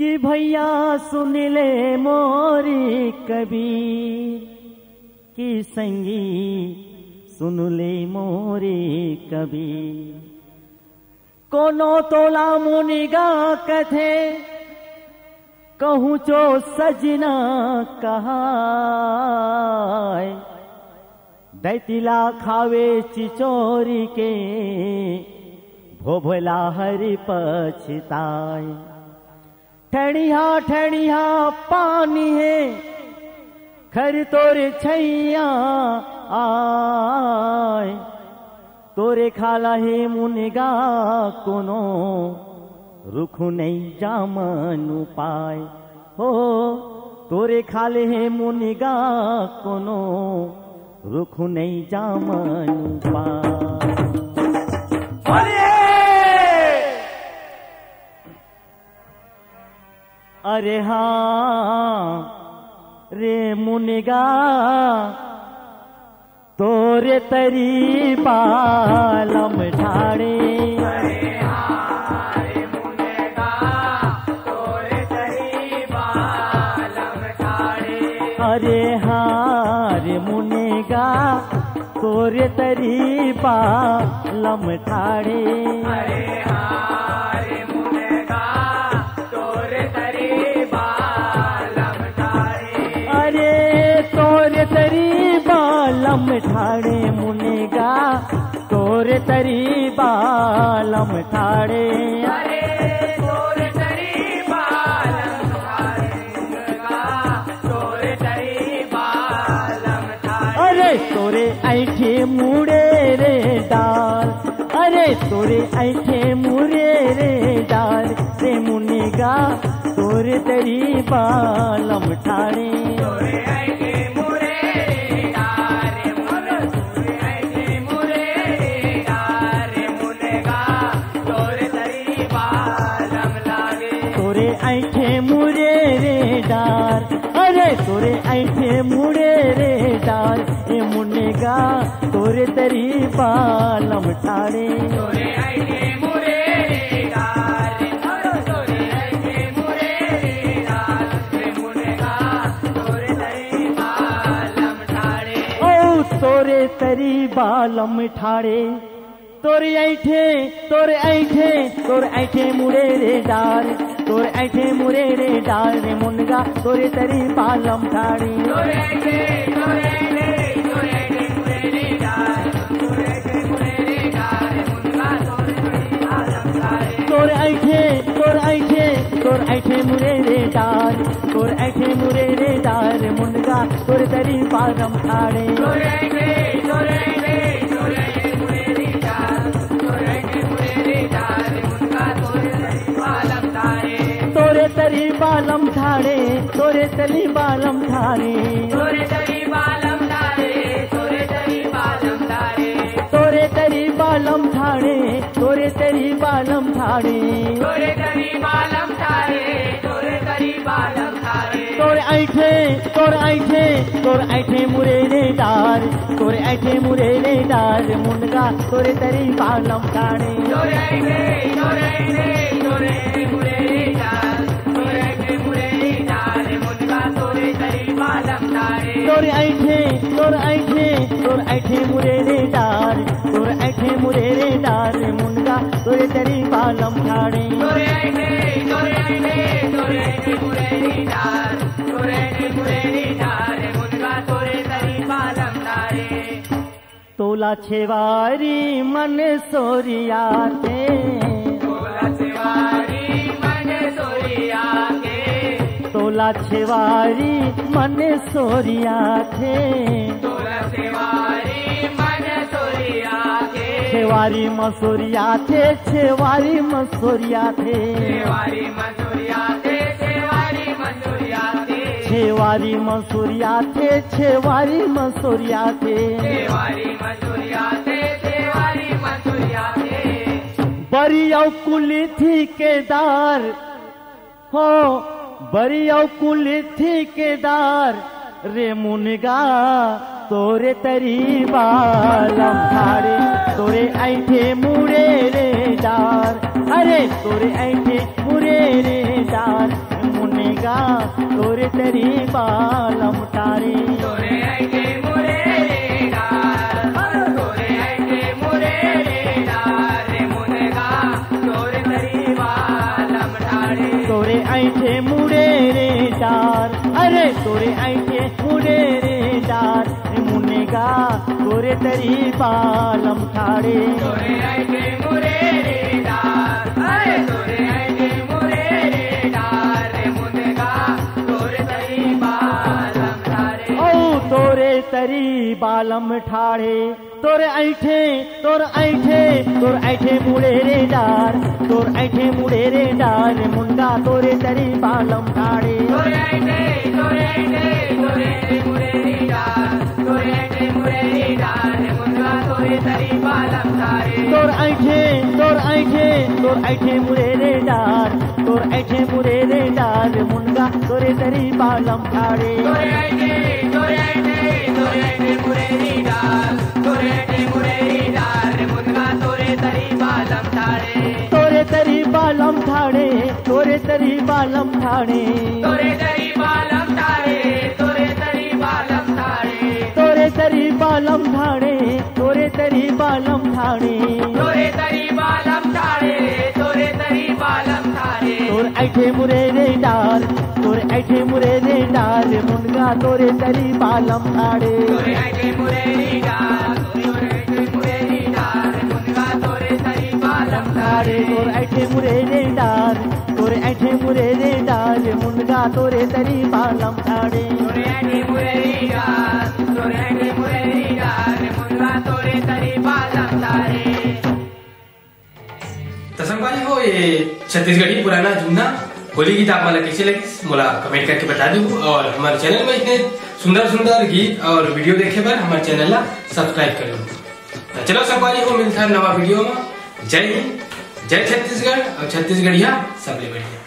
कि भैया सुन ले मोरी कबीर कि संगी सुन ले मोरी कबीर। कोनो तोला मुनिगा कथे कहूँ जो सजना कहाय दैतिला खावे चिचोरी के भोभला हरि पछताए। ठणिया पानी है खर तोरे छैया आए तोरे खाला है मुनिगा कोनो रुखु नहीं जामनु पाए। हो तोरे खाले है मुनिगा कोनो रुखु नहीं जामनु पाए। अरे हाँ रे मुनिगा तोरे तरी पालम ठाड़े। अरे हाँ रे मुनिगा तोरे तरी पालम ठाड़े। अरे हाँ रे मुनिगा तोरे तरी पालम ठाड़े। अरे हाँ रे मुनिगा तोरे तरी बालम ठाड़े मुनिगा तोरे तरी बालम ठाड़े। अरे तोरे तरी बालम ठाड़े मुनिगा तोरे तरी बालम ठाड़े। अरे तोरे ऐठे मुड़े रे डाल। अरे तोरे ऐठे मुड़े रे डाल रे मुनिगा तोरे तरी बालम ठाड़े। तोरे ऐठे मुड़े रे डाल ए मुनिगा तोरे तरी पालम ठाड़े। तोरे ऐठे मुड़े रे डाल तोरे ऐठे मुड़े रे डाल रे मुनिगा तोरे तरी पालम ठाड़े। ओ तोरे तरी पालम ठाड़े तोरे ऐठे मुड़े रे डाल तोरे ऐठे मुरे रे डाल रे मुनिगा तोरे तरी पालम ठाड़े। तोरे ऐठे मुरे रे डाल तोरे ऐठे मुरे रे डाल रे मुनिगा तोरे तरी पालम ठाड़े। तरी बालम ठाड़े तोरे तरी बालम ठाड़े। तोरे तरी बालम ठाड़े तोरे तरी बालम ठाड़े। तोरे तरी बालम ठाड़े तोरे तरी बालम ठाड़े। तोरे तरी बालम ठाड़े तोरे तरी बालम ठाड़े। तोरे ऐठे मुरे रे डाल तोरे ऐठे मुरे रे डाल मुनिगा तोरे तरी बालम ठाड़े। तोरे ऐठे मुरे रे डाल तोरे ऐठे मुरे रे डाल रे मुनिगा तोरे तरी पालम ठाड़े। तोला छेवारी मन सोरिया के तोला छेवारी मन सोरिया के तोला छेवारी मन सोरिया के छेवारी मसूरिया थे छेवारी मसूरिया थे छेवारी मसूरिया थे छेवारी मसूरिया थे छेवारी मसूरिया थे छेवारी मसूरिया थे छेवारी मसूरिया थे छेवारी मसूरिया थे। बरिया कुली थी केदार हो बरिया कुली थी केदार रे मुनिगा तोरे तरी बालम ठाड़े। तोरे ऐठे मुरे रे डाल। अरे तोरे ऐठे मुरे रे डाल आएगा तोरे तेरी बाल मुटारी तोरे आएंगे मोरे डार अरे तोरे आएंगे मुरे रे डार मुनेगा तोरे तेरी बाल मुटारी तोरे आएंगे मोरे रे डार अरे तोरे आएंगे मोरे रे डार मुनेगा तोरे तेरी बाल मुटारी ओ तोरे तेरी बाल मुटारी तोर ऐठे तोर ऐठे तोर ऐठे मुडेरे डार मुंडा तोरे तरी बालम ठाड़े तोर ऐठे मुडेरे डार तोर ऐठे मुडेरे डार मुंडा तोरे तरी बालम ठाड़े तोरे तरी बालम ठाणे तोरे तरी बालम ठाणे तोरे तरी बालम ठाणे तोरे तरी बालम ठाणे तोरे तरी बालम ठाणे तोरे तरी बालम ठाणे तोरे तरी बालम ठाणे तोर ऐठे मुरे रे डाल तोर ऐठे मुरे रे डाल मुनगा तोरे तरी बालम ठाणे तोरे ऐठे मुरे रे डाल तोरे ऐठे मुरे रे डाल मुनगा तोरे तरी बालम ठाणे तोर ऐठे मुरे रे डाल तोरे ऐठे मुरे रे डाल मुनगा तोरे तरी बालम ठाणे तोरे ऐठे मुरे रे डाल तोरे ऐठे मुरे रे डाल मुनगा तोरे तरी बालम ठाणे। तसम वाली हो ये छत्तीसगढ़ी पुराना जुमना होली गीत आप मला कैसे लगी मोला कमेंट करके बता दो और हमारे चैनल में इतने सुंदर सुंदर गीत और वीडियो देखे पर हमारे चैनल ला सब्सक्राइब कर लो। चलो सब वाली हो मिलता है नवा वीडियो में। जय हिंद जय छत्तीसगढ़ और छत्तीसगढ़िया सबले बढ़िया।